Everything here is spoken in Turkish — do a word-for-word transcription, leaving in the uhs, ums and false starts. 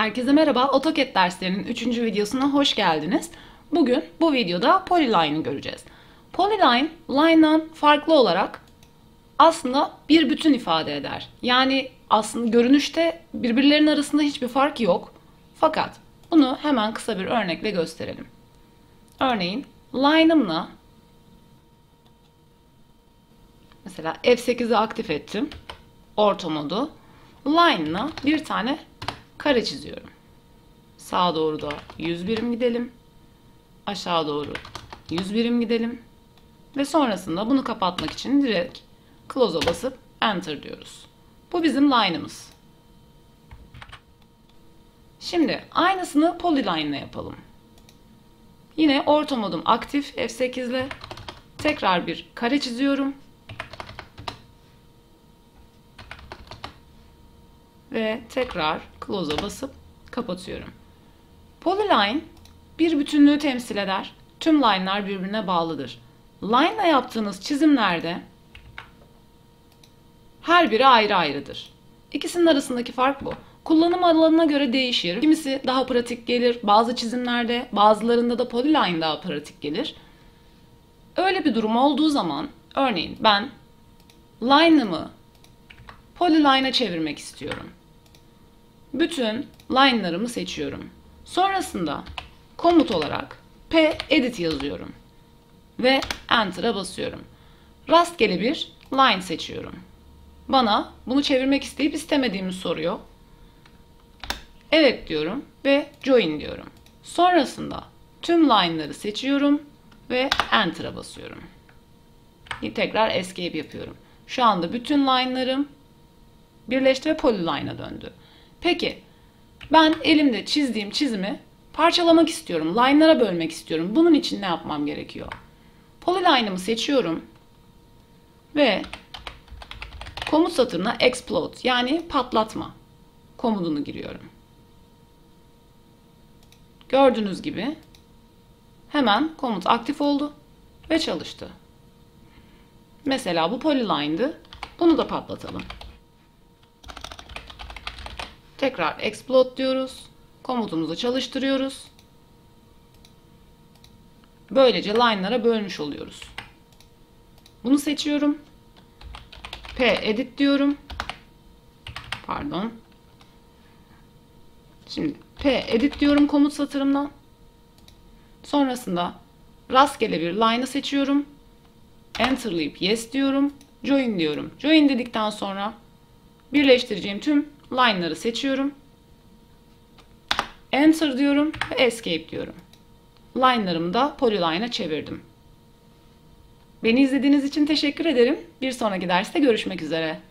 Herkese merhaba, AutoCAD derslerinin üçüncü videosuna hoş geldiniz. Bugün bu videoda polyline'ı göreceğiz. Polyline, line'dan farklı olarak aslında bir bütün ifade eder. Yani aslında görünüşte birbirlerinin arasında hiçbir fark yok. Fakat bunu hemen kısa bir örnekle gösterelim. Örneğin line'ımla mesela F sekizi aktif ettim. Orta modu. Line'la bir tane kare çiziyorum. Sağa doğru da yüz birim gidelim. Aşağı doğru yüz birim gidelim. Ve sonrasında bunu kapatmak için direkt close'a basıp enter diyoruz. Bu bizim line'ımız. Şimdi aynısını polyline'la yapalım. Yine orta modum aktif F sekiz ile tekrar bir kare çiziyorum. Ve tekrar close'a basıp kapatıyorum. Polyline bir bütünlüğü temsil eder. Tüm line'lar birbirine bağlıdır. Line'la yaptığınız çizimlerde her biri ayrı ayrıdır. İkisinin arasındaki fark bu. Kullanım alanına göre değişir. Kimisi daha pratik gelir. Bazı çizimlerde, bazılarında da polyline daha pratik gelir. Öyle bir durum olduğu zaman, örneğin ben line'ımı polyline'a çevirmek istiyorum. Bütün line'larımı seçiyorum. Sonrasında komut olarak PEDIT yazıyorum. Ve Enter'a basıyorum. Rastgele bir line seçiyorum. Bana bunu çevirmek isteyip istemediğimi soruyor. Evet diyorum ve join diyorum. Sonrasında tüm line'ları seçiyorum ve Enter'a basıyorum. Tekrar escape yapıyorum. Şu anda bütün line'larım birleşti ve polyline'a döndü. Peki, ben elimde çizdiğim çizimi parçalamak istiyorum, line'lara bölmek istiyorum. Bunun için ne yapmam gerekiyor? Polyline'ımı seçiyorum ve komut satırına Explode yani patlatma komutunu giriyorum. Gördüğünüz gibi hemen komut aktif oldu ve çalıştı. Mesela bu polyline'dı. Bunu da patlatalım. Tekrar explode diyoruz. Komutumuzu çalıştırıyoruz. Böylece line'lara bölmüş oluyoruz. Bunu seçiyorum. PEDIT diyorum. Pardon. Şimdi PEDIT diyorum komut satırımdan. Sonrasında rastgele bir line'ı seçiyorum. Enter'layıp yes diyorum. Join diyorum. Join dedikten sonra birleştireceğim tüm line'ları seçiyorum. Enter diyorum ve escape diyorum. Line'larımı da polyline'a çevirdim. Beni izlediğiniz için teşekkür ederim. Bir sonraki derste görüşmek üzere.